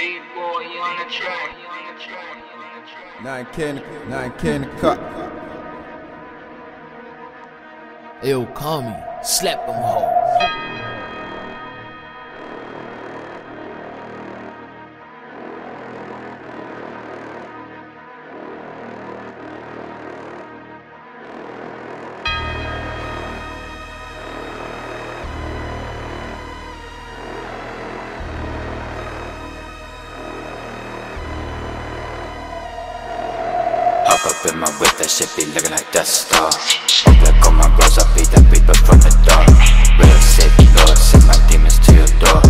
B-boy on the track. 9K in the cup. It'll call me, slap them hoes. Up in my whip, that shit be looking like Death Star. Look on my bros, I beat that beeper from the dark. Real sick, Lord, send my demons to your door.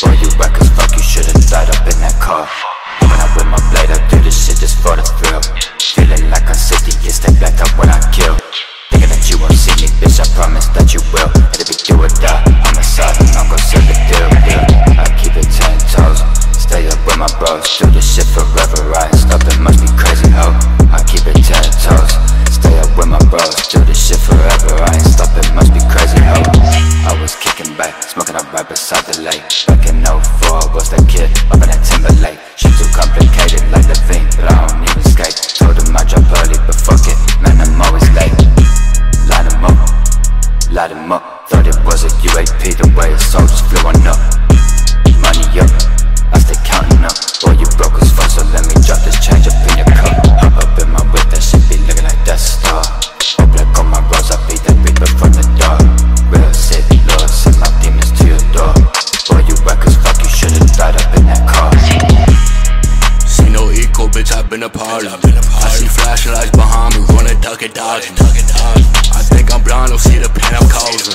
Boy, you whack as fuck, you should've died up in that car. When I'm with my blade, I do this shit just for the thrill. Feeling like I'm 60, yes, they black out when I kill. Thinking that you won't see me, bitch, I promise that you will. It'll be do or die, on the side, and I'm gon' seal the deal, yeah. I keep it 10 toes, stay up with my bros. Do this shit forever, I ain't stopping much, be crazy, ho. I keep it 10 toes, stay up with my bros. Do this shit forever, I ain't stopping, must be crazy, ho. I was kicking back, smoking up right beside the lake. Back in 04, was that kid up in that Timberlake. Shit too complicated like the thing, but I don't even skate. Told him I'd drop early, but fuck it, man, I'm always late. Light him up, light him up. Thought it was a UAP, the way his soul just flew on up. Money up, I stay counting up. Boy, you broke as fuck, so let me drop this change up in your cup. I see flashing lights behind me, running, ducking, dodging. I think I'm blind, don't see the pain I'm causing.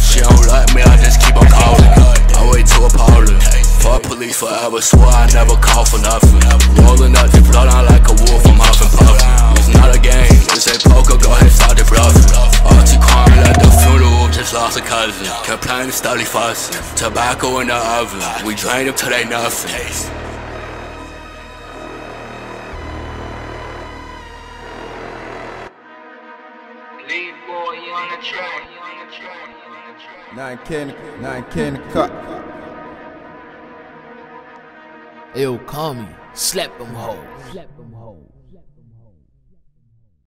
She don't like me, I just keep on calling. I wait too appalling. Fuck police forever, swear I never call for nothing. Rolling up, just blood on like a wolf, I'm huff and puffing. It's not a game, it's a poker, go ahead, start the bluffing. Lost a cousin, complaining, steadily fussing. Tobacco in the oven, we drain them till they nothing. Lead boy on the track. 9K in the cup. It'll call me, slap them hoes.